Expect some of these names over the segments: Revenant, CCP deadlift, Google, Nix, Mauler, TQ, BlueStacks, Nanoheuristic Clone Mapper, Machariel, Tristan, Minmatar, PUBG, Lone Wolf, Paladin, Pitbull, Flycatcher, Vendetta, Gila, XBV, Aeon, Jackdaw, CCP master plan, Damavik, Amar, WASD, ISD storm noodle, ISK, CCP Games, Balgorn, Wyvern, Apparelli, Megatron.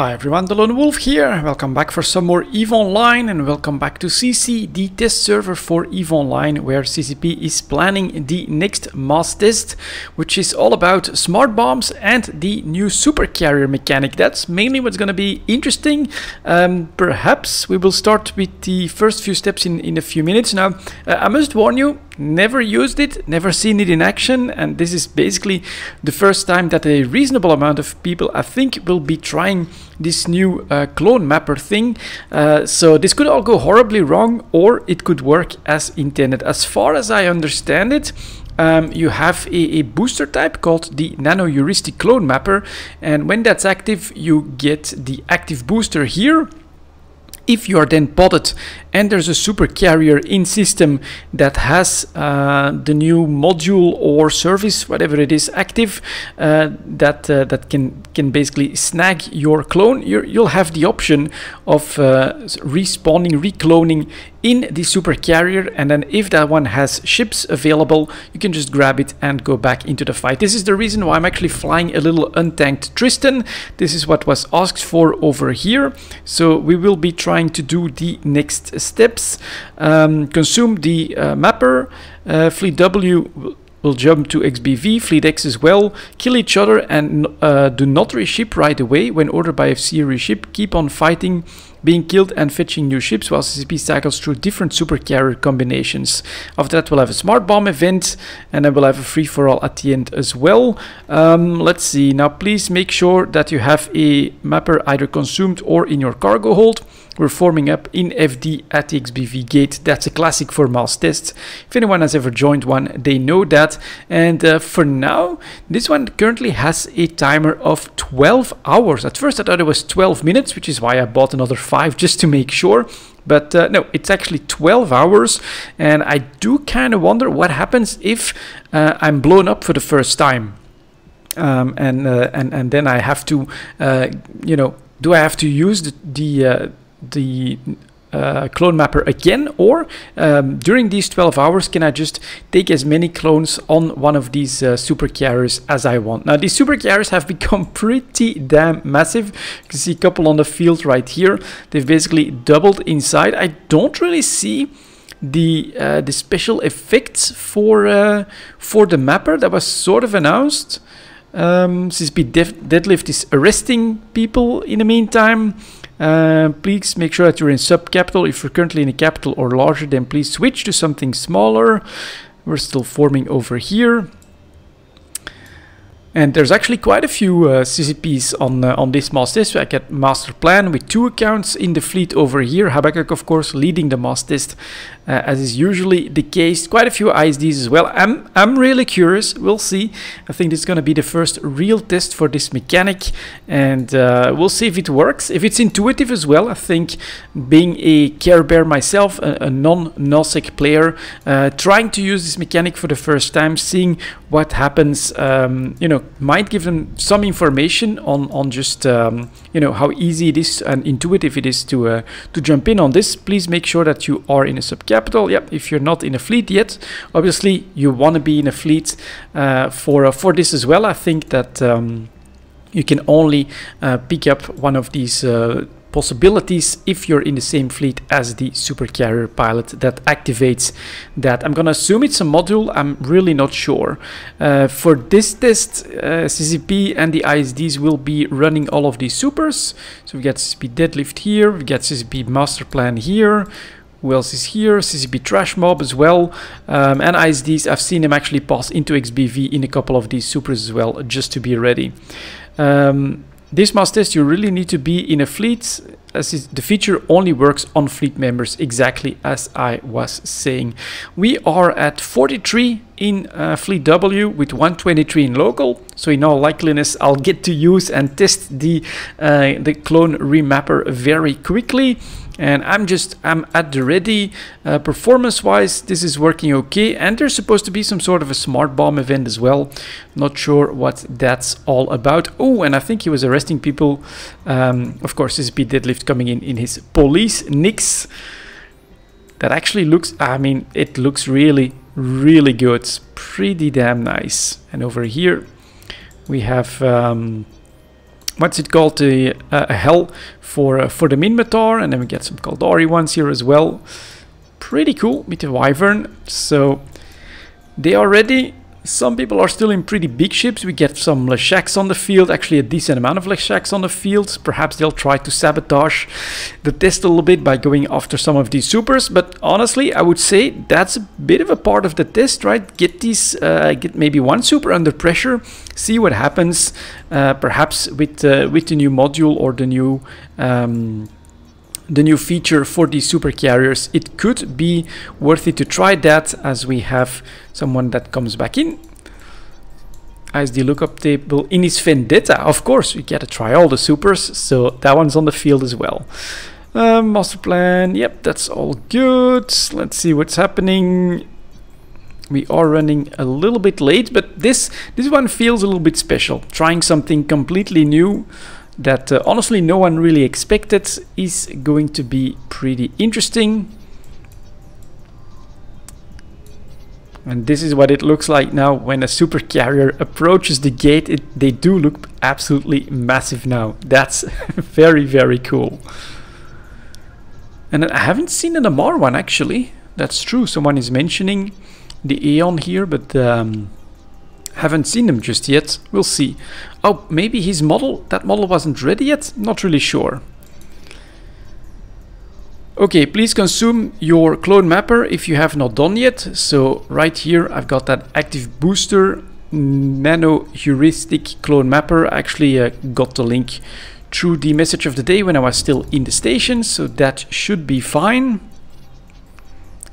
Hi everyone, the Lone Wolf here. Welcome back for some more EVE Online and welcome back to CC, the test server for EVE Online, where CCP is planning the next mass test, which is all about smart bombs and the new supercarrier mechanic. That's mainly what's going to be interesting. Perhaps we will start with the first few steps in a few minutes. Now, I must warn you, never used it, never seen it in action, and this is basically the first time that a reasonable amount of people, I think, will be trying this new clone mapper thing. So this could all go horribly wrong, or it could work as intended. As far as I understand it, you have a booster type called the Nanoheuristic Clone Mapper, and when that's active, you get the active booster here. If you are then potted and there's a supercarrier in system that has the new module or service, whatever it is, active, that can basically snag your clone, you'll have the option of respawning, recloning in the supercarrier, and then if that one has ships available, you can just grab it and go back into the fight. This is the reason why I'm actually flying a little untanked Tristan. This is what was asked for over here, so we will be trying to do the next steps. Consume the mapper, fleet W will jump to XBV, fleet X as well, kill each other and do not reship right away. When ordered by FC, reship, keep on fighting, being killed and fetching new ships while CCP cycles through different supercarrier combinations. After that, we'll have a smart bomb event, and then we'll have a free-for-all at the end as well. Let's see. Now, please make sure that you have a mapper either consumed or in your cargo hold. We're forming up in FD at the XBV gate. That's a classic for mass tests. If anyone has ever joined one, they know that. And for now, this one currently has a timer of 12 hours. At first, I thought it was 12 minutes, which is why I bought another 5 just to make sure. But no, it's actually 12 hours, and I do kind of wonder what happens if I'm blown up for the first time, and then I have to, you know, do I have to use the clone mapper again, or during these 12 hours can I just take as many clones on one of these supercarriers as I want. Now, these supercarriers have become pretty damn massive. You can see a couple on the field right here. They've basically doubled inside. I don't really see the special effects for the mapper that was sort of announced. CCP deadlift is arresting people in the meantime. Please make sure that you're in sub-capital. If you're currently in a capital or larger, then please switch to something smaller. We're still forming over here. And there's actually quite a few CCPs on this mass test. I get master plan with 2 accounts in the fleet over here. Habakkuk, of course, leading the mass test, as is usually the case. Quite a few ISDs as well. I'm really curious. We'll see. I think this is going to be the first real test for this mechanic, and we'll see if it works. If it's intuitive as well. I think being a Care Bear myself, a non-Nosec player, trying to use this mechanic for the first time, seeing what happens, you know, might give them some information on just you know, how easy it is and intuitive it is to jump in on this. Please make sure that you are in a subcapital. Yep, if you're not in a fleet yet, obviously you want to be in a fleet for this as well. I think that you can only pick up one of these possibilities if you're in the same fleet as the supercarrier pilot that activates that. I'm gonna assume it's a module. I'm really not sure. For this test, CCP and the ISDs will be running all of these supers. So we got CCP deadlift here, we got CCP master plan here. Who else is here? CCP trash mob as well, and ISDs. I've seen them actually pass into XBV in a couple of these supers as well, just to be ready. This mass test, you really need to be in a fleet, as the feature only works on fleet members, exactly as I was saying. We are at 43 in fleet W with 123 in local, so in all likeliness I'll get to use and test the clone remapper very quickly. And I'm at the ready. Performance wise, this is working okay, and there's supposed to be some sort of a smart bomb event as well. Not sure what that's all about. Oh, and I think he was arresting people. Of course, CCP deadlift coming in his police Nix. That actually looks, I mean, it looks really, really good. It's pretty damn nice. And over here we have what's it called, the hell for the Minmatar, and then we get some Kaldari ones here as well. Pretty cool with the Wyvern. So they are ready. Some people are still in pretty big ships. We get some Leshaks on the field, actually a decent amount of Leshaks on the field. Perhaps they'll try to sabotage the test a little bit by going after some of these supers. But honestly, I would say that's a bit of a part of the test, right? Get these, get maybe one super under pressure, see what happens. Perhaps with the new module or the new feature for these super carriers, it could be worth it to try that, as we have someone that comes back in. ISD lookup table in his Vendetta, of course, we gotta try all the supers, so that one's on the field as well. Master plan, yep, that's all good. Let's see what's happening. We are running a little bit late, but this one feels a little bit special, trying something completely new that honestly no one really expected is going to be pretty interesting. And this is what it looks like now when a super carrier approaches the gate. They do look absolutely massive now. That's very, very cool. And I haven't seen an Amar one, actually. That's true, someone is mentioning the Aeon here, but haven't seen them just yet. We'll see. Oh, maybe his model, that model wasn't ready yet? Not really sure. Okay, please consume your clone mapper if you have not done yet. So right here I've got that active booster, Nanoheuristic Clone Mapper. I actually got the link through the message of the day when I was still in the station, so that should be fine.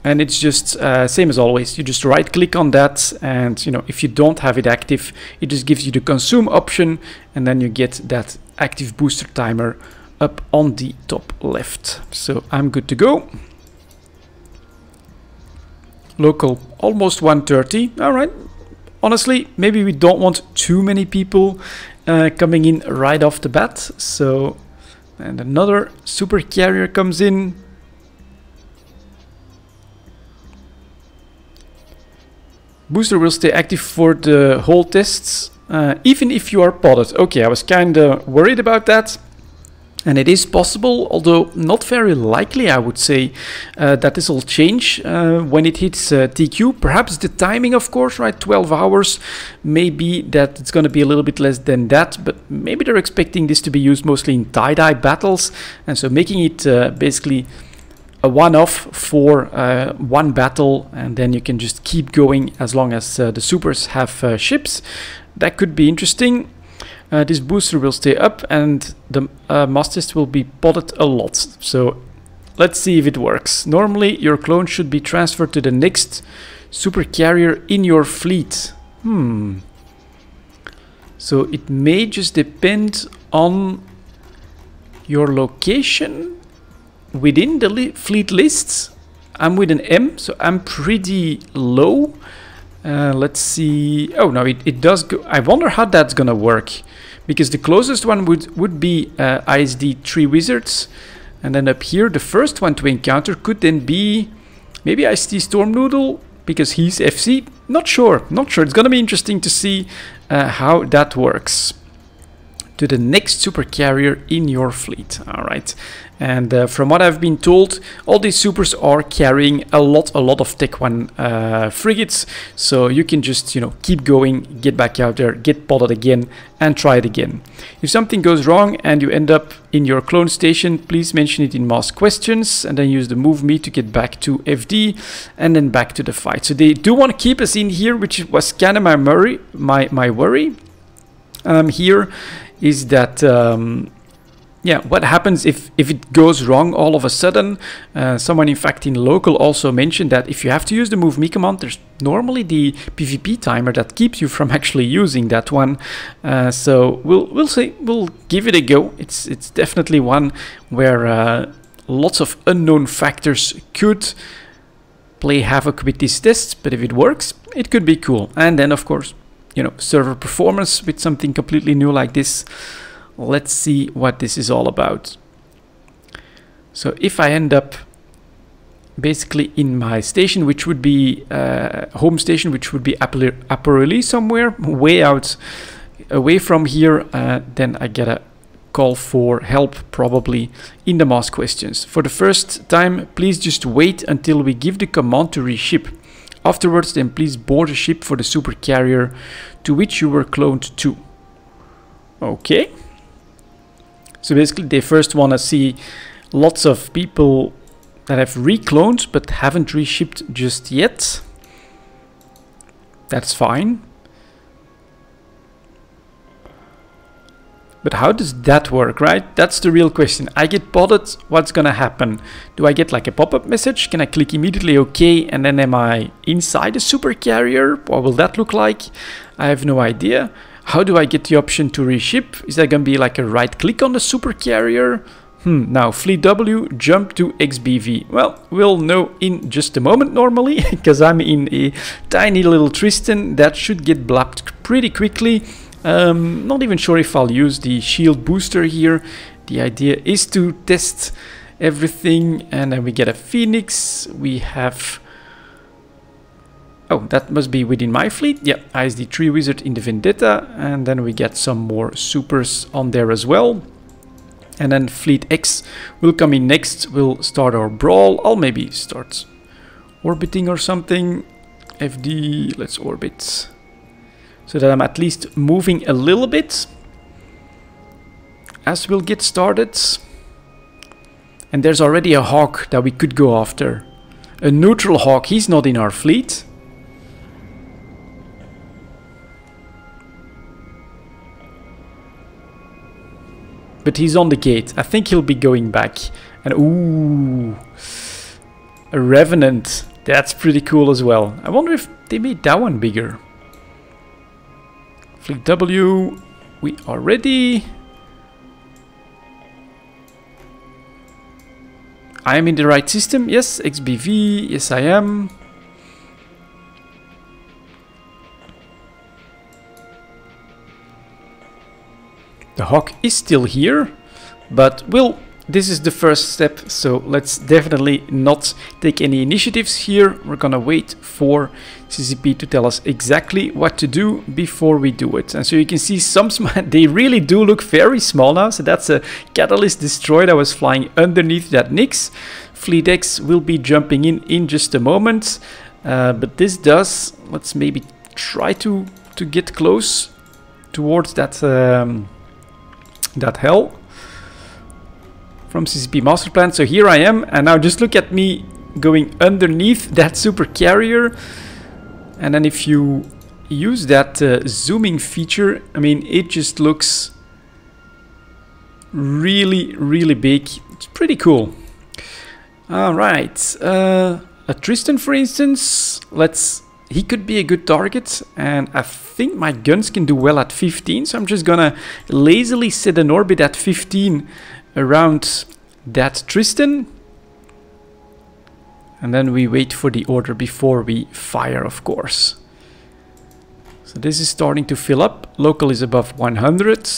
And it's just same as always, you just right click on that, and you know, if you don't have it active, it just gives you the consume option, and then you get that active booster timer up on the top left. So I'm good to go. Local almost 130. All right, honestly, maybe we don't want too many people coming in right off the bat. So, and another super carrier comes in. Booster will stay active for the whole tests, even if you are potted. Okay, I was kind of worried about that. And it is possible, although not very likely, I would say, that this will change when it hits TQ. Perhaps the timing, of course, right? 12 hours, maybe that it's going to be a little bit less than that. But maybe they're expecting this to be used mostly in tie-dye battles. And so making it basically a one-off for one battle, and then you can just keep going as long as the supers have ships. That could be interesting. This booster will stay up, and the masters will be potted a lot. So let's see if it works. Normally your clone should be transferred to the next super carrier in your fleet. So it may just depend on your location within the fleet lists. I'm with an M, so I'm pretty low. Let's see. Oh no, it does go. I wonder how that's gonna work, because the closest one would be ISD3 Wizards, and then up here the first one to encounter could then be maybe ISD Storm Noodle, because he's FC. Not sure. It's gonna be interesting to see how that works. To the next super carrier in your fleet. All right, and from what I've been told, all these supers are carrying a lot of Tech 1 frigates, so you can just, you know, keep going, get back out there, get potted again, and try it again. If something goes wrong and you end up in your clone station, please mention it in mass questions, and then use the move me to get back to FD, and then back to the fight. So they do want to keep us in here, which was kind of my worry here. Is that yeah, what happens if it goes wrong all of a sudden? Someone in fact in local also mentioned that if you have to use the move me command, there's normally the PvP timer that keeps you from actually using that one. So we'll see, we'll give it a go. It's definitely one where lots of unknown factors could play havoc with these tests, but if it works, it could be cool. And then of course, you know, server performance with something completely new like this. Let's see what this is all about. So if I end up basically in my station, which would be home station, which would be Apparelli somewhere way out away from here, then I gotta call for help probably in the mass questions. For the first time, please just wait until we give the command to reship. Afterwards, then please board a ship for the supercarrier to which you were cloned to. Okay. So basically they first want to see lots of people that have recloned but haven't reshipped just yet. That's fine. But how does that work, right? That's the real question. I get botted, what's gonna happen? Do I get like a pop-up message? Can I click immediately OK and then am I inside a supercarrier? What will that look like? I have no idea. How do I get the option to reship? Is that gonna be like a right click on the supercarrier? Now fleet W, jump to XBV. Well, we'll know in just a moment normally, because I'm in a tiny little Tristan that should get blapped pretty quickly. Not even sure if I'll use the shield booster here. The idea is to test everything, and then we get a Phoenix. We have... oh, that must be within my fleet. Yeah, ISD3 Wizard in the Vendetta, and then we get some more supers on there as well. And then Fleet X will come in next. We'll start our brawl. I'll maybe start orbiting or something. FD, let's orbit. So that I'm at least moving a little bit as we'll get started. And there's already a hawk that we could go after. A neutral hawk, he's not in our fleet. But he's on the gate. I think he'll be going back. And ooh, a Revenant. That's pretty cool as well. I wonder if they made that one bigger. Fleet W, we are ready. I am in the right system. Yes, XBV. Yes, I am. The hawk is still here, but well, this is the first step, so let's definitely not take any initiatives here. We're gonna wait for CCP to tell us exactly what to do before we do it. And so you can see some they really do look very small now. So that's a Catalyst destroyer that was flying underneath that Nix. Fleet X will be jumping in just a moment, but this does, let's maybe try to get close towards that that hell from CCP master plan. So here I am, and now just look at me going underneath that supercarrier. And then if you use that zooming feature, I mean, it just looks really, really big. It's pretty cool. All right, a Tristan, for instance. He could be a good target, and I think my guns can do well at 15, so I'm just gonna lazily set an orbit at 15 around that Tristan. And then we wait for the order before we fire, of course. So this is starting to fill up. Local is above 100.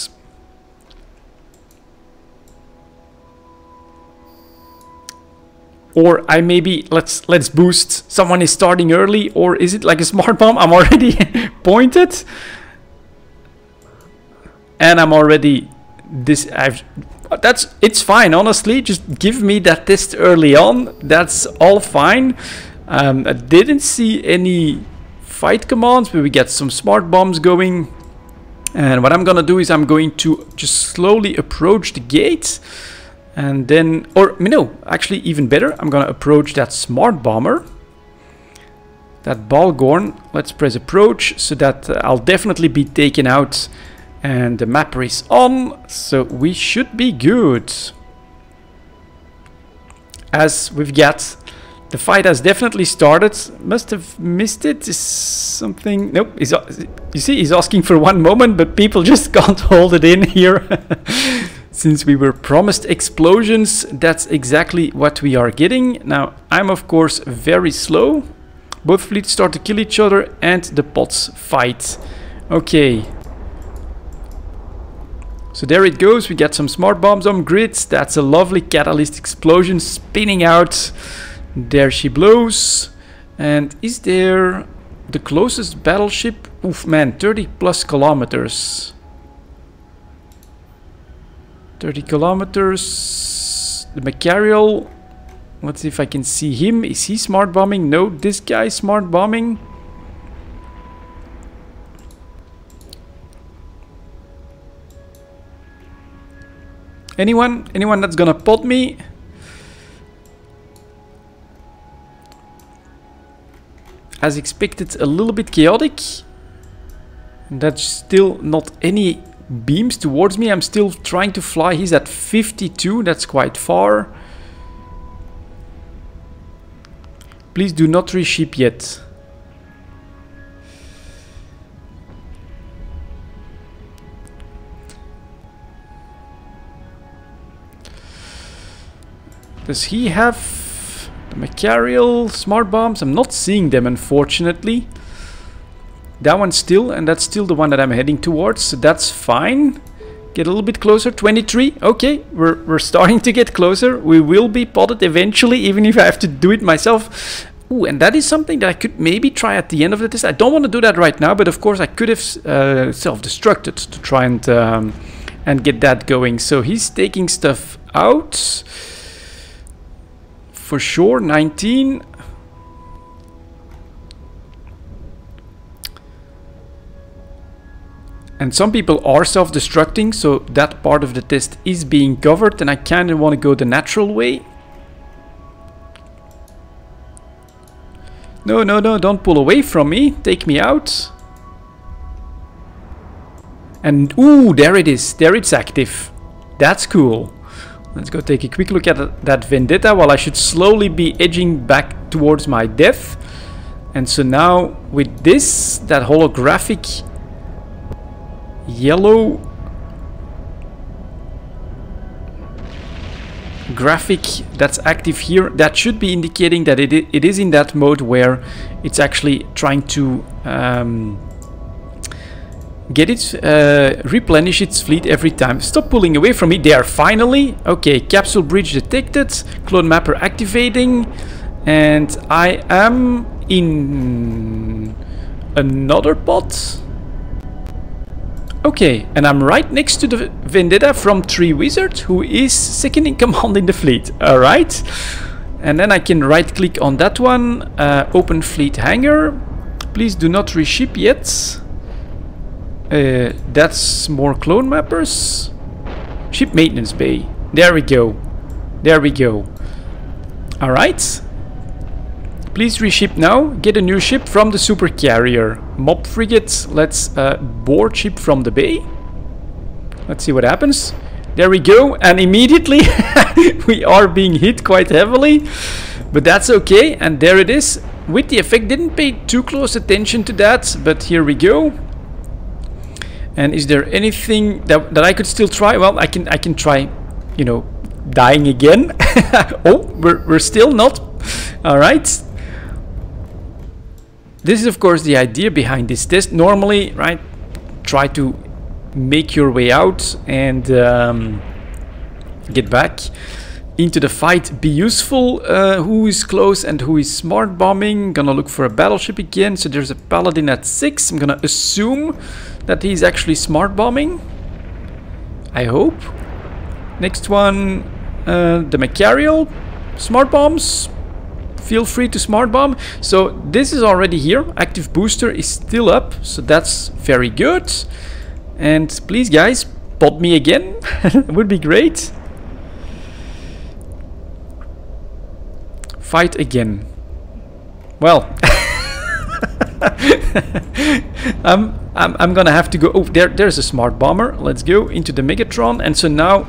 Or I maybe, let's boost. Someone is starting early, or is it like a smart bomb? I'm already pointed. And I'm already it's fine, honestly. Just give me that test early on. That's all fine. I didn't see any fight commands, but we get some smart bombs going. And what I'm gonna do is I'm going to just slowly approach the gate. And then, or no, actually even better, I'm gonna approach that smart bomber, that Balgorn. Let's press approach so that I'll definitely be taken out, and the mapper is on, so we should be good. As we've got, the fight has definitely started. Must have missed it. Is something? Nope. You see, he's asking for one moment, but people just can't hold it in here. Since we were promised explosions, that's exactly what we are getting. Now, I'm of course very slow. Both fleets start to kill each other and the pods fight. Okay. So there it goes. We got some smart bombs on grids. That's a lovely catalyst explosion spinning out. There she blows. And is there the closest battleship? Oof, man, 30+ kilometers. 30 kilometers. The Machariel. Let's see if I can see him. Is he smart bombing? No, this guy is smart bombing. Anyone? Anyone that's gonna pot me? As expected, a little bit chaotic. That's still not any beams towards me. I'm still trying to fly. He's at 52. That's quite far. Please do not reship yet. Does he have... the Machariel, smart bombs? I'm not seeing them, unfortunately. That one still, and that's still the one that I'm heading towards, so that's fine. Get a little bit closer. 23. Okay, we're starting to get closer. We will be potted eventually, even if I have to do it myself. Ooh, and that is something that I could maybe try at the end of the test. I don't want to do that right now, but of course I could have self-destructed to try and get that going. So he's taking stuff out. For sure, 19. And some people are self-destructing, so that part of the test is being covered, and I kind of want to go the natural way. No, no, no, don't pull away from me. Take me out. And, ooh, there it is. There it's active. That's cool. Let's go take a quick look at that Vendetta while I should slowly be edging back towards my death. And so now with this, that holographic yellow graphic that's active here, that should be indicating that it is in that mode where it's actually trying to get it, replenish its fleet every time. Stop pulling away from me. There, finally. Okay, capsule bridge detected. Clone mapper activating. And I am in another pod. Okay, and I'm right next to the Vendetta from ISD3 Wizard, who is second in command in the fleet. Alright. And then I can right click on that one. Open fleet hangar. Please do not reship yet. That's more clone mappers. Ship maintenance bay. There we go. There we go. Alright. Please reship now. Get a new ship from the supercarrier. Mob frigates. Let's board ship from the bay. Let's see what happens. There we go. And immediately we are being hit quite heavily. But that's okay. And there it is. With the effect, didn't pay too close attention to that. But here we go. And is there anything that I could still try? Well, I can try, you know, dying again. Oh, we're still not. All right. This is, of course, the idea behind this test. Normally, right, try to make your way out and get back into the fight. Be useful. Who is close and who is smart bombing? Gonna look for a battleship again. So there's a Paladin at 6. I'm gonna assume that he's actually smart bombing. I hope. Next one, the Machariel. Smart bombs. Feel free to smart bomb. So this is already here. Active booster is still up. So that's very good. And please, guys, pop me again. It would be great. Fight again. Well, I'm gonna have to go. Oh, there's a smart bomber. Let's go into the Megatron, and so now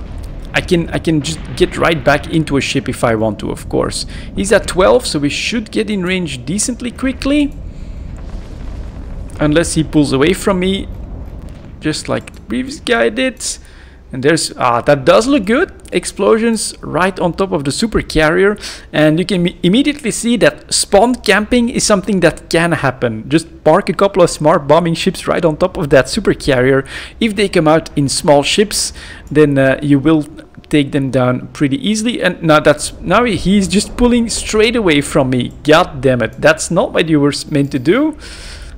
I can just get right back into a ship if I want to. Of course, he's at 12, so we should get in range decently quickly, unless he pulls away from me, just like the previous guy did. And there's, that does look good. Explosions right on top of the supercarrier. And you can immediately see that spawn camping is something that can happen. Just park a couple of smart bombing ships right on top of that supercarrier. If they come out in small ships, then you will take them down pretty easily. And now he's just pulling straight away from me. God damn it. That's not what you were meant to do.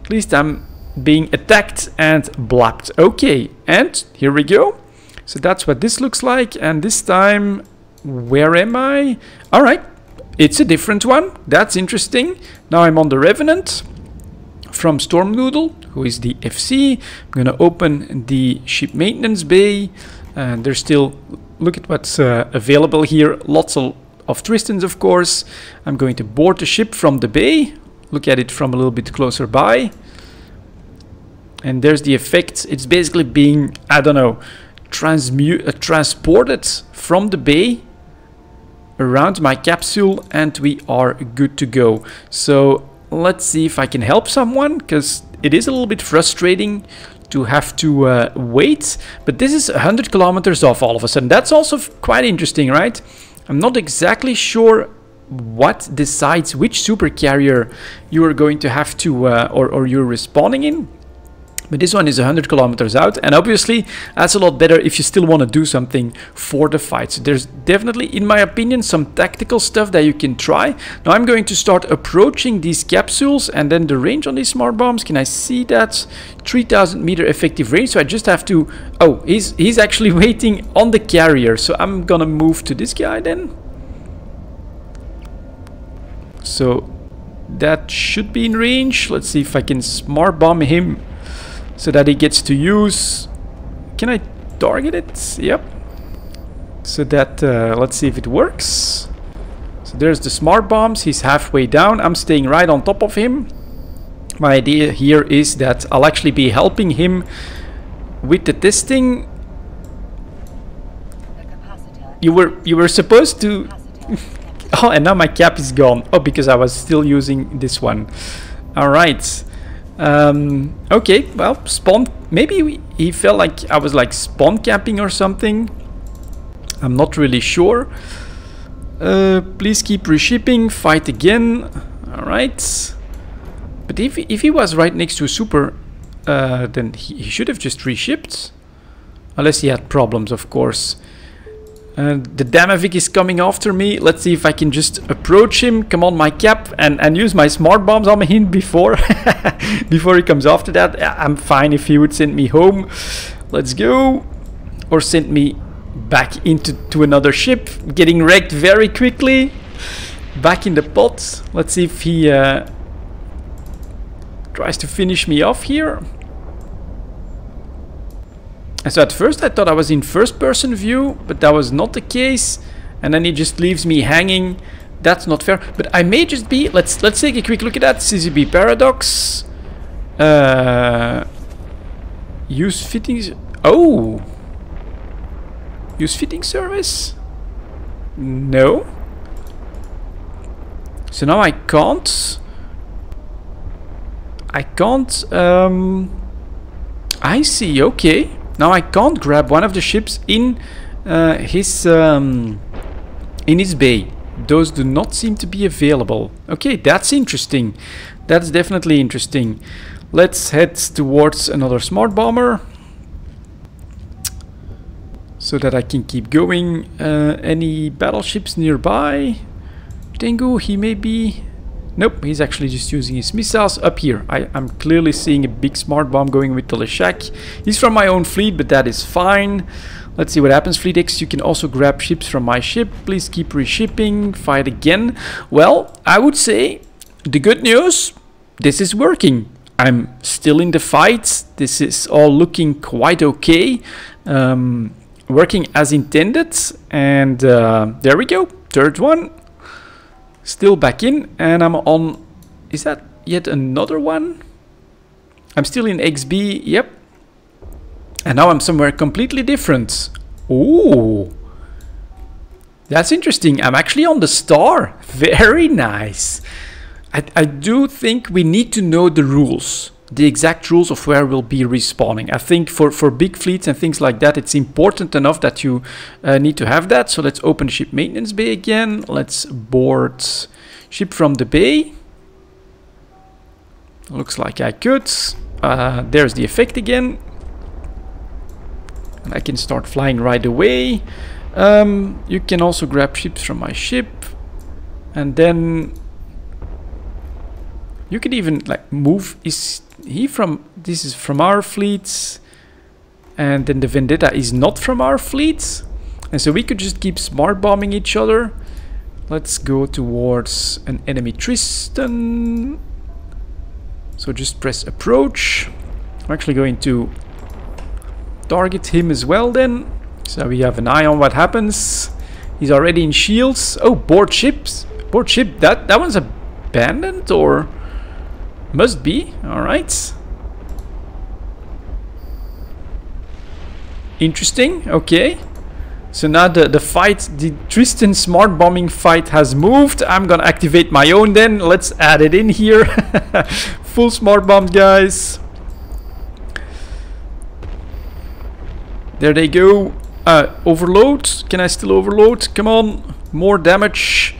At least I'm being attacked and blocked. Okay, and here we go. So that's what this looks like. And this time, where am I? All right, it's a different one. That's interesting. Now I'm on the Revenant from Storm Noodle, who is the FC. I'm going to open the ship maintenance bay. And there's still, look at what's available here. Lots of Tristans, of course. I'm going to board the ship from the bay. Look at it from a little bit closer by. And there's the effect. It's basically being, I don't know, transported from the bay around my capsule, and we are good to go. So let's see if I can help someone, because it is a little bit frustrating to have to wait. But this is 100 kilometers off all of a sudden. That's also quite interesting, right? I'm not exactly sure what decides which supercarrier you are going to have to or you're respawning in. But this one is 100 kilometers out, and obviously that's a lot better if you still want to do something for the fight. So there's definitely, in my opinion, some tactical stuff that you can try. Now I'm going to start approaching these capsules, and then the range on these smart bombs, can I see that? 3,000 meter effective range, so I just have to... Oh, he's actually waiting on the carrier, so I'm gonna move to this guy then. So that should be in range. Let's see if I can smart bomb him, so that he gets to use... Can I target it? Yep. So that... let's see if it works. So there's the smart bombs. He's halfway down. I'm staying right on top of him. My idea here is that I'll actually be helping him with the testing. You were supposed to... Oh, and now my cap is gone. Oh, because I was still using this one. Alright. Okay, well, spawn, maybe he felt like I was like spawn camping or something. I'm not really sure. Please keep reshipping, fight again. All right. But if he was right next to a super, then he should have just reshipped. Unless he had problems, of course. The Damavik is coming after me. Let's see if I can just approach him, come on my cap, and use my smart bombs on him before he comes after that. I'm fine if he would send me home. Let's go. Or send me back to another ship. Getting wrecked very quickly. Back in the pot. Let's see if he tries to finish me off here. And so at first I thought I was in first person view, but that was not the case. And then he just leaves me hanging. That's not fair. But I may just be... Let's take a quick look at that. CCP paradox. Use fittings... Oh! Use fitting service? No. So now I can't. I see, okay. Now I can't grab one of the ships in his bay. Those do not seem to be available. Okay, that's interesting. That's definitely interesting. Let's head towards another smart bomber, so that I can keep going. Any battleships nearby? Tengu, he may be... Nope, he's actually just using his missiles up here. I'm clearly seeing a big smart bomb going with the Leshak. He's from my own fleet, but that is fine. Let's see what happens. Fleet X, you can also grab ships from my ship. Please keep reshipping. Fight again. Well, I would say the good news, this is working. I'm still in the fight. This is all looking quite okay. Working as intended. And there we go. Third one. Still back in, and I'm on... Is that yet another one? I'm still in XB, yep. And now I'm somewhere completely different. Ooh. That's interesting. I'm actually on the star. Very nice. I do think we need to know the rules. The exact rules of where we'll be respawning. I think for big fleets and things like that, it's important enough that you need to have that. So let's open ship maintenance bay again. Let's board ship from the bay. Looks like I could. There's the effect again. And I can start flying right away. You can also grab ships from my ship. And then... You could even like move. Is he from... This is from our fleets. And then the Vendetta is not from our fleet. And so we could just keep smart bombing each other. Let's go towards an enemy Tristan. So just press approach. I'm actually going to target him as well then. So we have an eye on what happens. He's already in shields. Oh, board ships. Board ship. That one's abandoned or must be. Alright. Interesting. Okay. So now the Tristan smart bombing fight has moved. I'm gonna activate my own then. Let's add it in here. Full smart bomb, guys. There they go. Overload. Can I still overload? Come on. More damage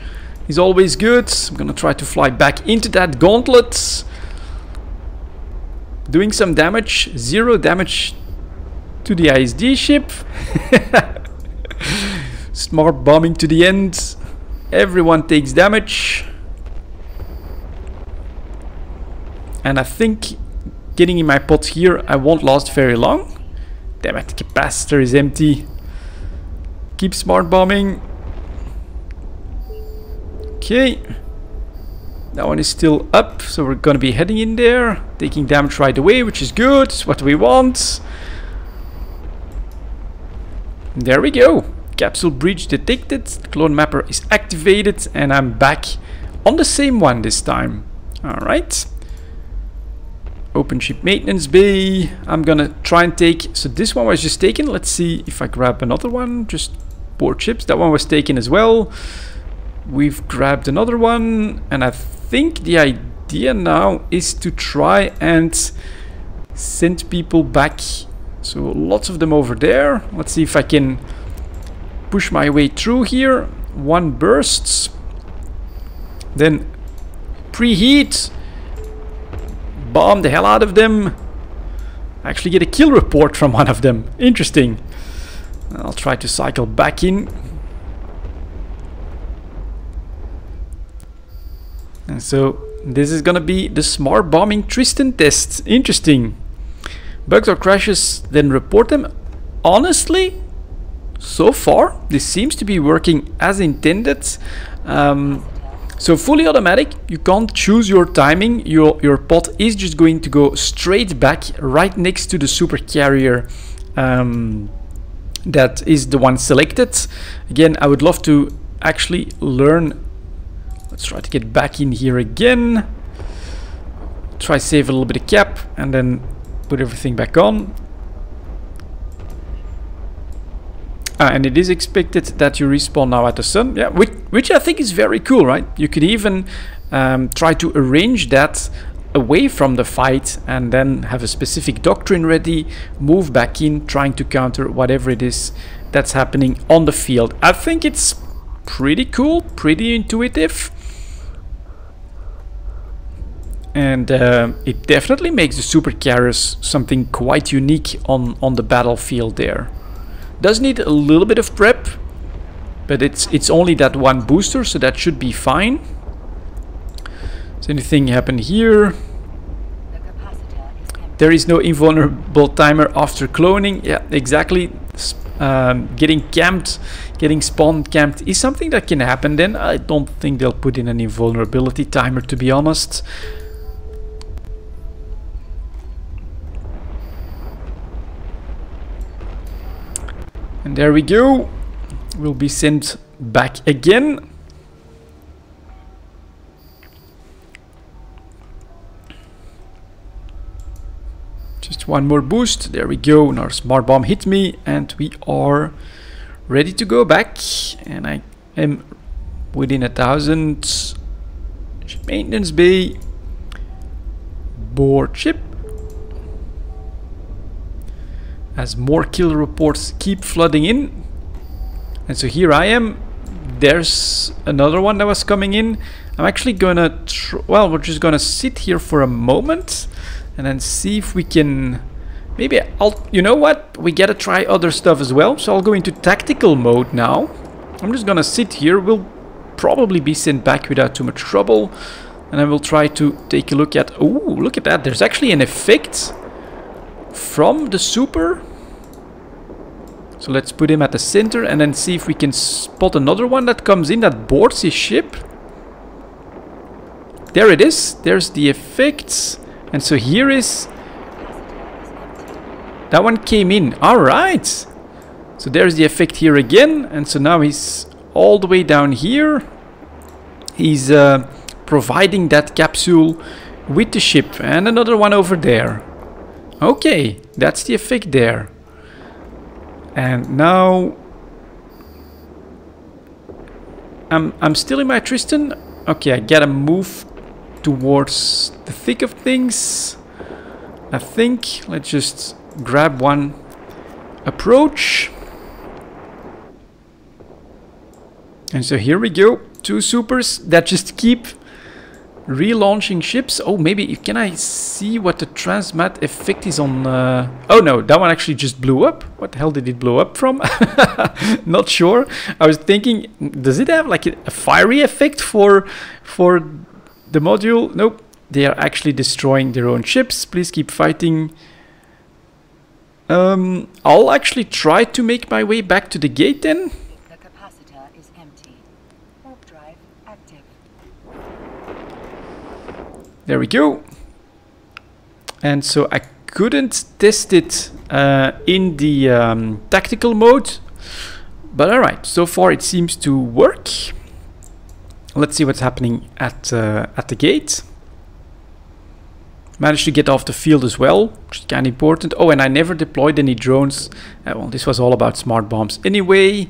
is always good. I'm gonna try to fly back into that gauntlet. Doing some damage. 0 damage to the ISD ship. Smart bombing to the end. Everyone takes damage. And I think getting in my pot here, I won't last very long. Damn it, capacitor is empty. Keep smart bombing. Okay. That one is still up, so we're gonna be heading in there. Taking damage right away, which is good. It's what we want. There we go. Capsule breach detected, clone mapper is activated, and I'm back on the same one this time. Alright. Open ship maintenance bay. I'm gonna try and take, so this one was just taken. Let's see if I grab another one. Just board ships. That one was taken as well. We've grabbed another one, and I think the idea now is to try and send people back. So lots of them over there. Let's see if I can push my way through here. One bursts, then preheat, bomb the hell out of them. I actually get a kill report from one of them. Interesting. I'll try to cycle back in. And so this is gonna be the smart bombing Tristan test. Interesting. Bugs or crashes, then report them. Honestly, so far, this seems to be working as intended. So fully automatic, you can't choose your timing. Your pod is just going to go straight back right next to the super carrier that is the one selected. Again, I would love to actually learn. Let's try to get back in here again. Try save a little bit of cap and then put everything back on. And it is expected that you respawn now at the sun, yeah, which I think is very cool, right? You could even try to arrange that away from the fight and then have a specific doctrine ready, move back in, trying to counter whatever it is that's happening on the field. I think it's pretty cool, pretty intuitive. And it definitely makes the super carriers something quite unique on the battlefield there. Does need a little bit of prep, but it's only that one booster, so that should be fine. Does anything happen here? There is no invulnerable timer after cloning. Yeah, exactly. Getting camped, getting spawn camped is something that can happen then. I don't think they'll put in an invulnerability timer, to be honest. And there we go. We'll be sent back again. Just one more boost. There we go. And our smart bomb hit me. And we are ready to go back. And I am within 1,000. Ship maintenance bay. Board ship. As more kill reports keep flooding in. And so here I am. There's another one that was coming in. I'm actually gonna, well, we're just gonna sit here for a moment and then see if we can, maybe I'll, you know what? We gotta try other stuff as well. So I'll go into tactical mode now. I'm just gonna sit here. We'll probably be sent back without too much trouble. And I will try to take a look at, oh, look at that. There's actually an effect from the super So let's put him at the center and then see if we can spot another one that comes in that boards his ship. There it is. There's the effects. And so here is... that one came in. Alright. So there's the effect here again. And so now he's all the way down here. He's providing that capsule with the ship. And another one over there. Okay, that's the effect there. And now I'm still in my Tristan. Okay, I gotta move towards the thick of things, I think. Let's just grab one approach. And so here we go. Two supers that just keep relaunching ships. Oh, maybe can I see what the transmat effect is on? Oh no, that one actually just blew up. What the hell did it blow up from? Not sure. I was thinking, does it have like a fiery effect for the module? Nope. They are actually destroying their own ships. Please keep fighting. I'll actually try to make my way back to the gate then. The capacitor is empty. Warp drive active. There we go. And so I couldn't test it in the tactical mode, but alright, so far it seems to work. Let's see what's happening at the gate. Managed to get off the field as well, which is kind of important. Oh, and I never deployed any drones. Well, this was all about smart bombs anyway.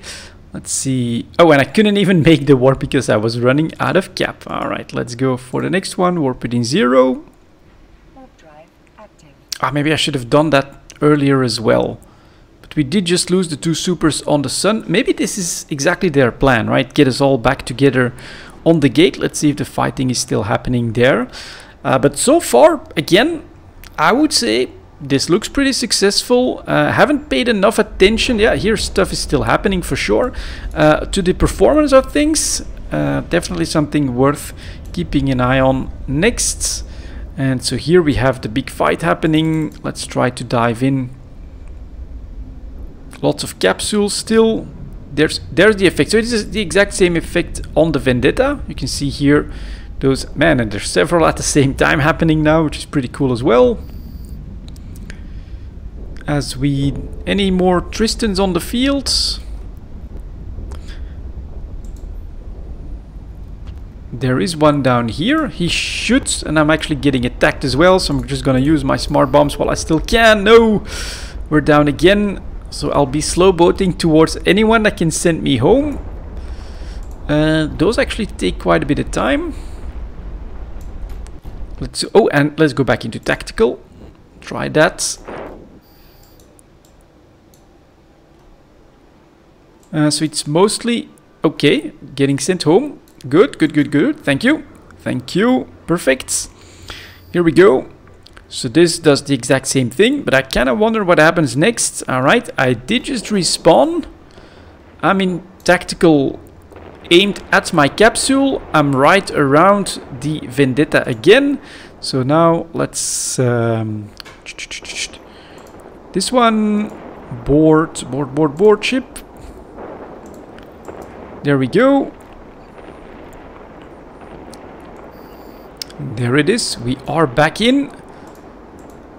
Let's see. Oh, and I couldn't even make the warp because I was running out of cap. All right, let's go for the next one. Warp it in 0. Warp drive active. Ah, maybe I should have done that earlier as well. But we did just lose the two supers on the sun. Maybe this is exactly their plan, right? Get us all back together on the gate. Let's see if the fighting is still happening there. But so far, again, I would say... this looks pretty successful. Haven't paid enough attention. Yeah, here stuff is still happening for sure. To the performance of things, definitely something worth keeping an eye on next. And so here we have the big fight happening. Let's try to dive in. Lots of capsules still. There's the effect. So it is the exact same effect on the Vendetta. You can see here those, man, and there's several at the same time happening now, which is pretty cool as well. As we... any more Tristans on the field? There is one down here. He shoots, and I'm actually getting attacked as well, so I'm just gonna use my smart bombs while I still can. No! We're down again, so I'll be slow boating towards anyone that can send me home. Those actually take quite a bit of time. Let's... oh, and let's go back into tactical. Try that. So it's mostly okay, getting sent home. Good, good, good, good. Thank you. Thank you. Perfect. Here we go. So this does the exact same thing, but I kind of wonder what happens next. All right, I did just respawn. I'm in tactical aimed at my capsule. I'm right around the Vendetta again. So now let's... this one, board ship. There we go. There it is. We are back in.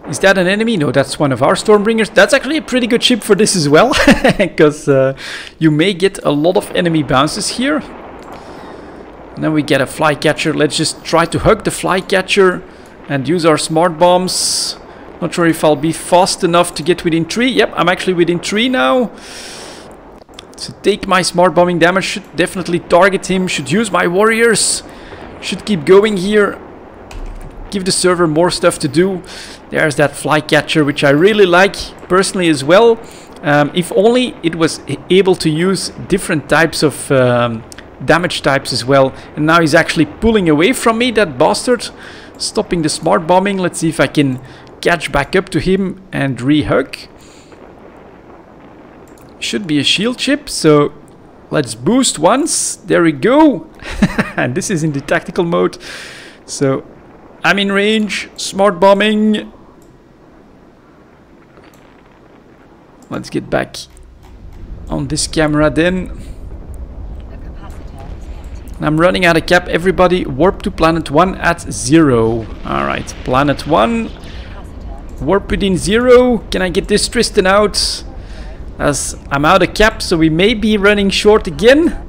Is that an enemy? No, that's one of our Stormbringers. That's actually a pretty good ship for this as well. Because you may get a lot of enemy bounces here. And then we get a Flycatcher. Let's just try to hug the Flycatcher and use our smart bombs. Not sure if I'll be fast enough to get within 3. Yep, I'm actually within 3 now. So take my smart bombing damage, should definitely target him, should use my warriors, should keep going here, give the server more stuff to do. There's that Flycatcher, which I really like personally as well. If only it was able to use different types of damage types as well. And now he's actually pulling away from me, that bastard, stopping the smart bombing. Let's see if I can catch back up to him and re-hug. Should be a shield ship, so let's boost once. There we go. And this is in the tactical mode, so I'm in range. Smart bombing. Let's get back on this camera then. And I'm running out of cap. Everybody warp to planet 1 at 0. Alright, planet 1. Warp within 0. Can I get this Tristan out? As I'm out of cap, so we may be running short again.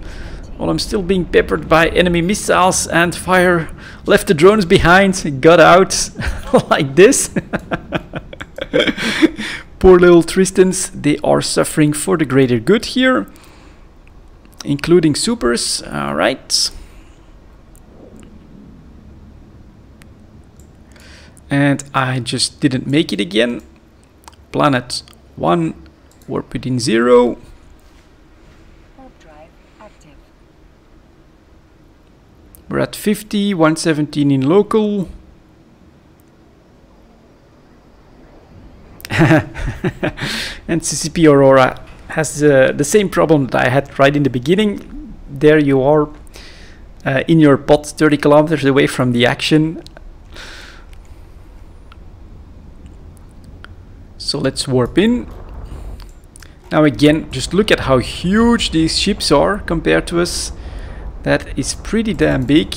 Well, I'm still being peppered by enemy missiles and fire. Left the drones behind, got out like this. Poor little Tristans, they are suffering for the greater good here, including supers. All right. And I just didn't make it again. Planet 1, warp within 0. We're at 50, 117 in local. And CCP Aurora has the same problem that I had right in the beginning. There you are in your pot 30 kilometers away from the action. So let's warp in. Now again, just look at how huge these ships are compared to us. That is pretty damn big.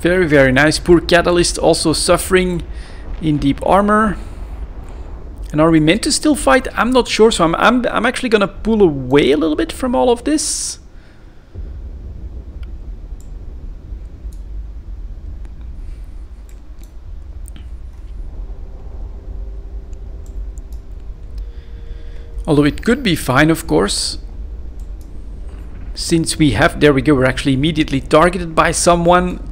Very, very nice. Poor Catalyst also suffering in deep armor. And are we meant to still fight? I'm not sure. So I'm actually gonna pull away a little bit from all of this. Although it could be fine, of course. Since we have, there we go, we're actually immediately targeted by someone.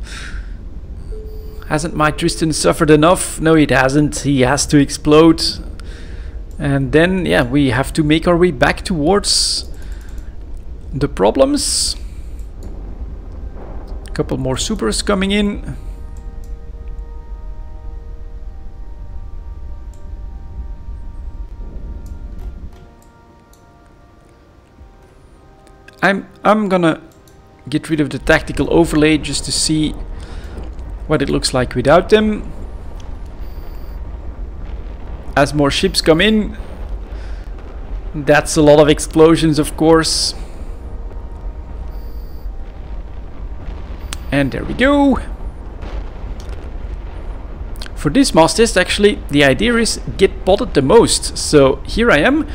Hasn't my Tristan suffered enough? No, it hasn't. He has to explode. And then, yeah, we have to make our way back towards the problems. A couple more supers coming in. I'm gonna get rid of the tactical overlay just to see what it looks like without them. As more ships come in, that's a lot of explosions, of course. And there we go. For this mass test, actually, the idea is get potted the most. So here I am.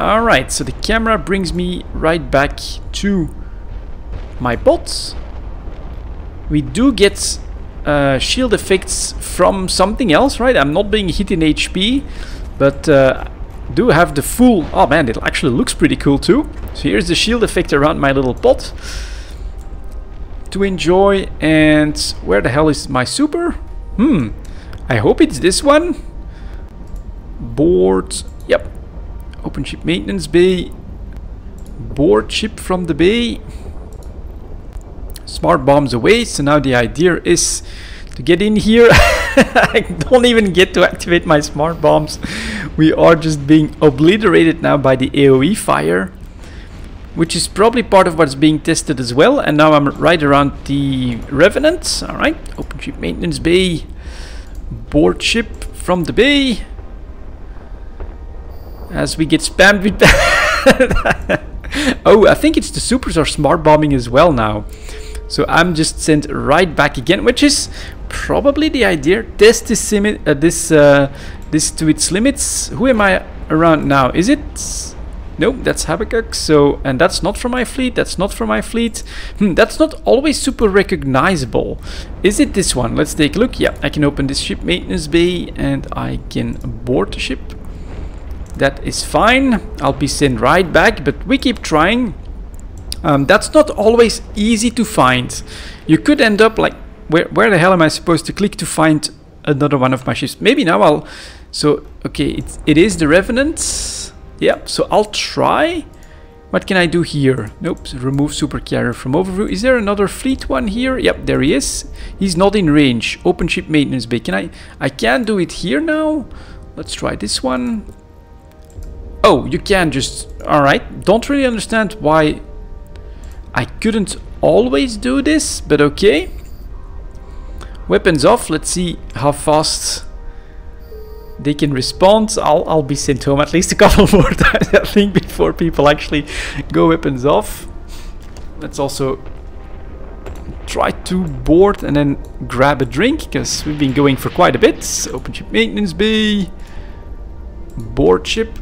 Alright, so the camera brings me right back to my bots. We do get shield effects from something else, right? I'm not being hit in HP, but do have the full... Oh man, it actually looks pretty cool too. So here's the shield effect around my little bot to enjoy. And where the hell is my super? I hope it's this one. Board... Yep. Open ship maintenance bay, board ship from the bay, smart bombs away. So now the idea is to get in here. I don't even get to activate my smart bombs. We are just being obliterated now by the AoE fire, which is probably part of what's being tested as well. And now I'm right around the Revenant. All right, open ship maintenance bay, board ship from the bay. As we get spammed with oh, I think it's the supers are smart bombing as well now. So I'm just sent right back again, which is probably the idea. Test this this to its limits. Who am I around now? Is it? Nope, that's Habakkuk. So, and that's not from my fleet. That's not from my fleet. That's not always super recognizable. Is it this one? Let's take a look. Yeah, I can open this ship maintenance bay and I can board the ship. That is fine. I'll be sent right back, but we keep trying. That's not always easy to find. You could end up like, where the hell am I supposed to click to find another one of my ships? Maybe now I'll... So, okay, it is the Revenant. Yeah, so I'll try. What can I do here? Nope, so remove supercarrier from overview. Is there another fleet one here? Yep, there he is. He's not in range. Open ship maintenance bay. Can I can't do it here now. Let's try this one. Oh, you can just... Alright, don't really understand why I couldn't always do this, but okay. Weapons off, let's see how fast they can respond. I'll be sent home at least a couple more times, I think, before people actually go weapons off. Let's also try to board and then grab a drink, because we've been going for quite a bit. Open ship maintenance bay, board ship.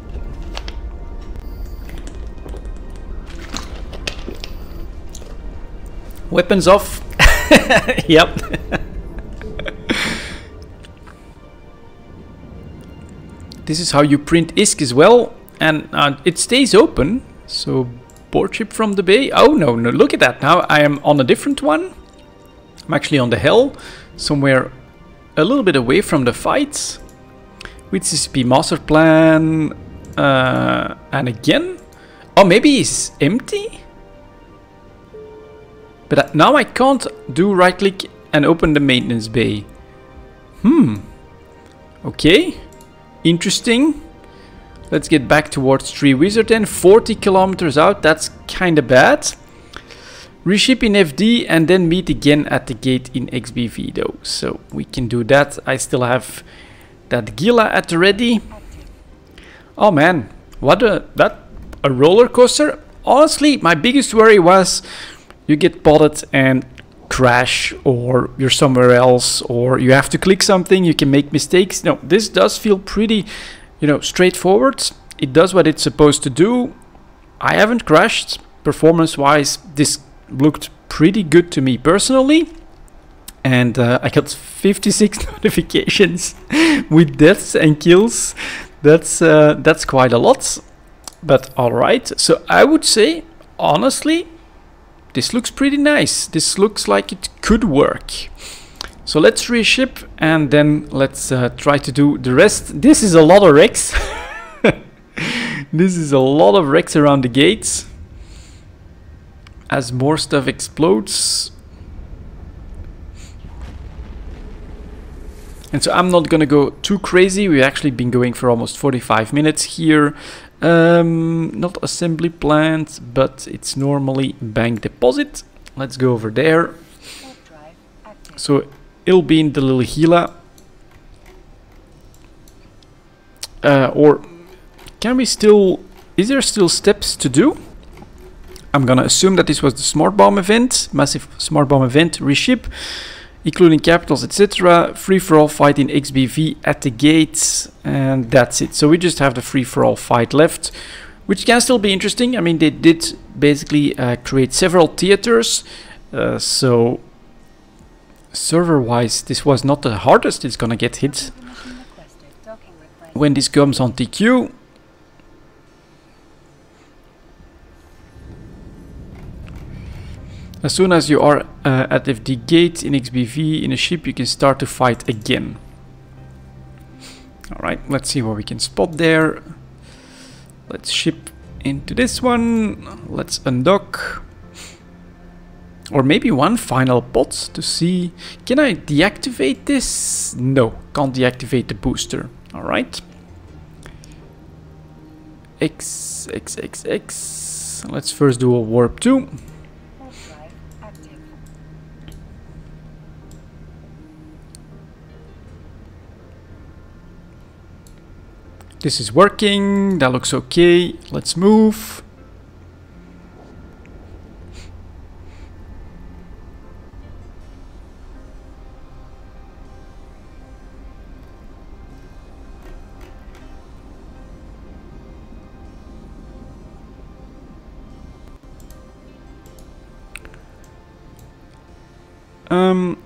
Weapons off. Yep. This is how you print ISK as well, and it stays open. So board ship from the bay. Oh no, no! Look at that. Now I am on a different one. I'm actually on the hell, somewhere a little bit away from the fights. With CCP master plan, and again, oh maybe it's empty. But now I can't do right-click and open the maintenance bay. Hmm. Okay. Interesting. Let's get back towards 3 Wizard then. 40 kilometers out. That's kind of bad. Reship in FD and then meet again at the gate in XBV though. So we can do that. I still have that Gila at the ready. Oh man. What a roller coaster. Honestly, my biggest worry was... you get potted and crash, or you're somewhere else, or you have to click something, you can make mistakes. No, this does feel pretty, you know, straightforward. It does what it's supposed to do. I haven't crashed. Performance-wise, this looked pretty good to me personally. And I got 56 notifications with deaths and kills. That's quite a lot. But all right. So I would say, honestly... this looks pretty nice. This looks like it could work. So let's reship and then let's try to do the rest. This is a lot of wrecks. This is a lot of wrecks around the gates. As more stuff explodes. And so I'm not gonna go too crazy. We've actually been going for almost 45 minutes here. Not assembly plant, but it's normally bank deposit. Let's go over there. So it'll be in the little Gila. Or can we still... is there still steps to do? I'm gonna assume that this was the smart bomb event. Massive smart bomb event, reship, including capitals, etc. Free-for-all fight in XBV at the gates, and that's it. So we just have the free-for-all fight left, which can still be interesting. I mean, they did basically create several theaters, so server-wise, this was not the hardest. It's gonna get hit when this comes on TQ. As soon as you are at FD gate in XBV in a ship, you can start to fight again. Alright, let's see what we can spot there. Let's ship into this one. Let's undock. Or maybe one final pot to see. Can I deactivate this? No, can't deactivate the booster. Alright. X. Let's first do a warp 2. This is working, that looks okay. Let's move.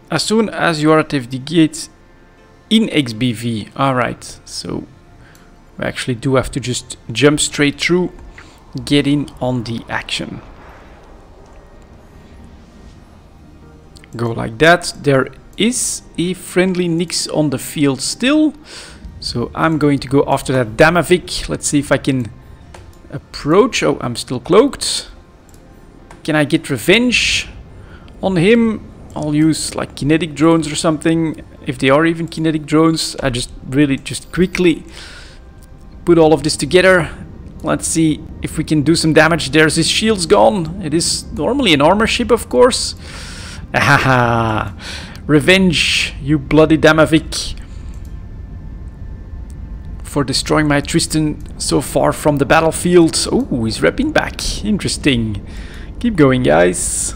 As soon as you are at FD gate in XBV, all right, so we actually do have to just jump straight through, get in on the action. Go like that. There is a friendly Nix on the field still. So I'm going to go after that Damavik. Let's see if I can approach. Oh, I'm still cloaked. Can I get revenge on him? I'll use like kinetic drones or something. If they are even kinetic drones, I just really just quickly... put all of this together. Let's see if we can do some damage. There's his shields gone. It is normally an armor ship, of course. Revenge, you bloody Damavik. for destroying my Tristan so far from the battlefield. Oh, he's wrapping back. Interesting. Keep going, guys.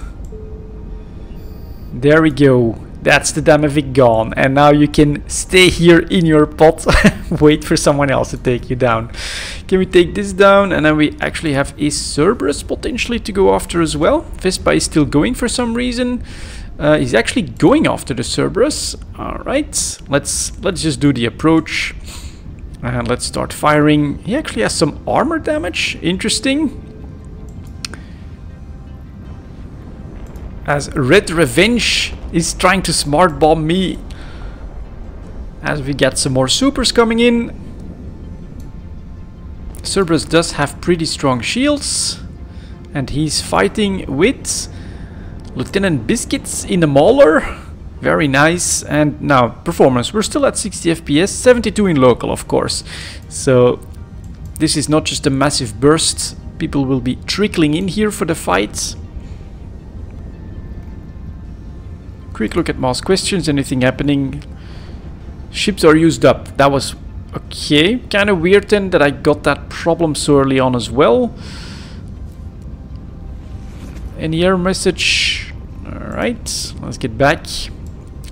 There we go. That's the Damavik gone. And now you can stay here in your pot. Wait for someone else to take you down. Can we take this down? And then we actually have a Cerberus potentially to go after as well. Vespa is still going for some reason. He's actually going after the Cerberus. Alright, let's just do the approach. And let's start firing. He actually has some armor damage. Interesting. As Red Revenge is trying to smart bomb me. As we get some more supers coming in. Cerberus does have pretty strong shields. And he's fighting with Lieutenant Biscuits in the Mauler. Very nice. And now performance, we're still at 60 FPS, 72 in local of course. So this is not just a massive burst. People will be trickling in here for the fight. Quick look at mass questions, anything happening? Ships are used up. That was okay. Kind of weird then that I got that problem so early on as well. Any error message? Alright, let's get back.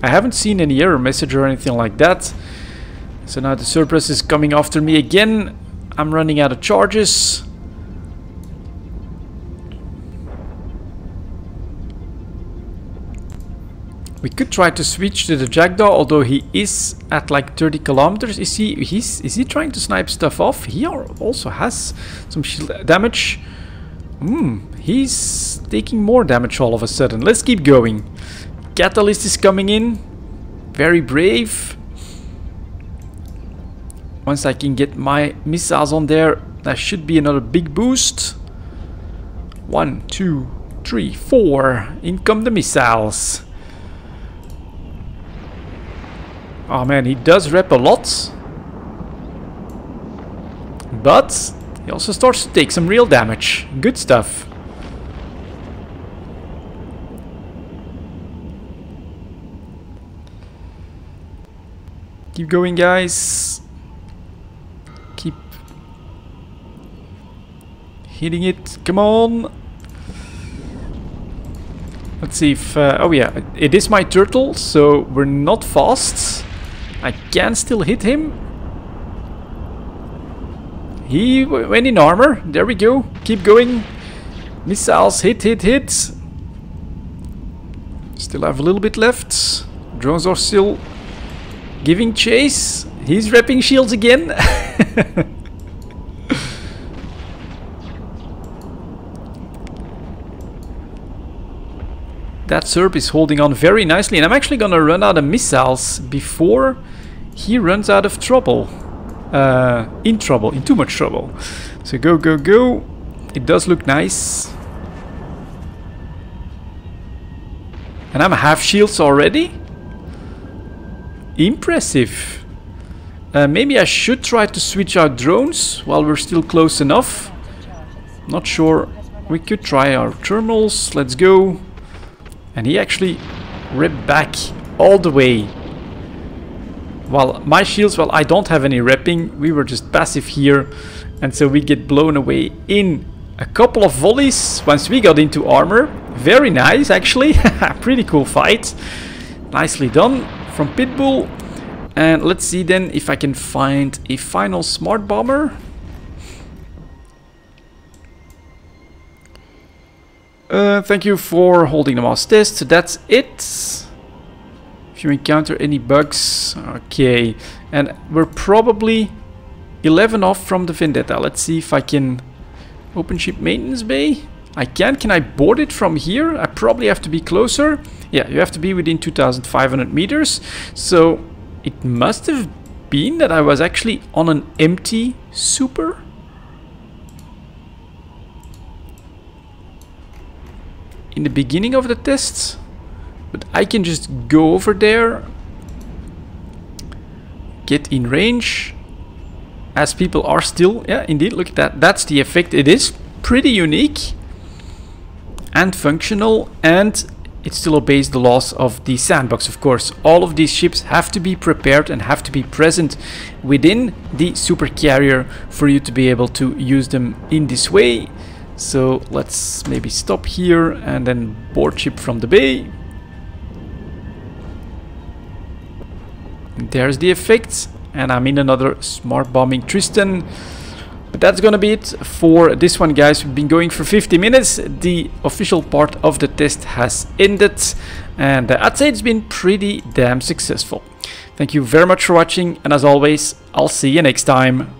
I haven't seen any error message or anything like that. So now the Cerberus is coming after me again. I'm running out of charges. We could try to switch to the Jackdaw, although he is at like 30 kilometers. Is he trying to snipe stuff off? He also has some shield damage. He's taking more damage all of a sudden. Let's keep going. Catalyst is coming in. Very brave. Once I can get my missiles on there, that should be another big boost. 1, 2, 3, 4. In come the missiles. Oh man, he does rep a lot. But he also starts to take some real damage. Good stuff. Keep going, guys. Keep hitting it. Come on. Let's see if... oh yeah, it is my turtle, so we're not fast. I can still hit him. He went in armor. There we go. Keep going. Missiles. Hit, hit, hit. Still have a little bit left. Drones are still giving chase. He's wrapping shields again. That Serb is holding on very nicely, and I'm actually gonna run out of missiles before he runs out of trouble. In too much trouble. So go, go, go. It does look nice. And I'm half shields already. Impressive. Maybe I should try to switch out drones while we're still close enough. Not sure. We could try our terminals. Let's go. And he actually ripped back all the way. Well, my shields, well, I don't have any repping. We were just passive here. And so we get blown away in a couple of volleys once we got into armor. Very nice, actually. Pretty cool fight. Nicely done from Pitbull. And let's see then if I can find a final smart bomber. Thank you for holding the mouse test. So that's it. If you encounter any bugs, okay. And we're probably 11 off from the Vendetta. Let's see if I can open ship maintenance bay. I can. Can I board it from here? I probably have to be closer. Yeah, you have to be within 2,500 meters. So it must have been that I was actually on an empty super. In the beginning of the test, but I can just go over there, get in range, as people are still, yeah, indeed, look at that, that's the effect. It is pretty unique and functional, and it still obeys the laws of the sandbox, of course. All of these ships have to be prepared and have to be present within the supercarrier for you to be able to use them in this way. So let's maybe stop here and then board ship from the bay. There's the effects, and I'm in another smart bombing Tristan. But that's gonna be it for this one, guys. We've been going for 50 minutes. The official part of the test has ended, and I'd say it's been pretty damn successful. Thank you very much for watching, and as always, I'll see you next time.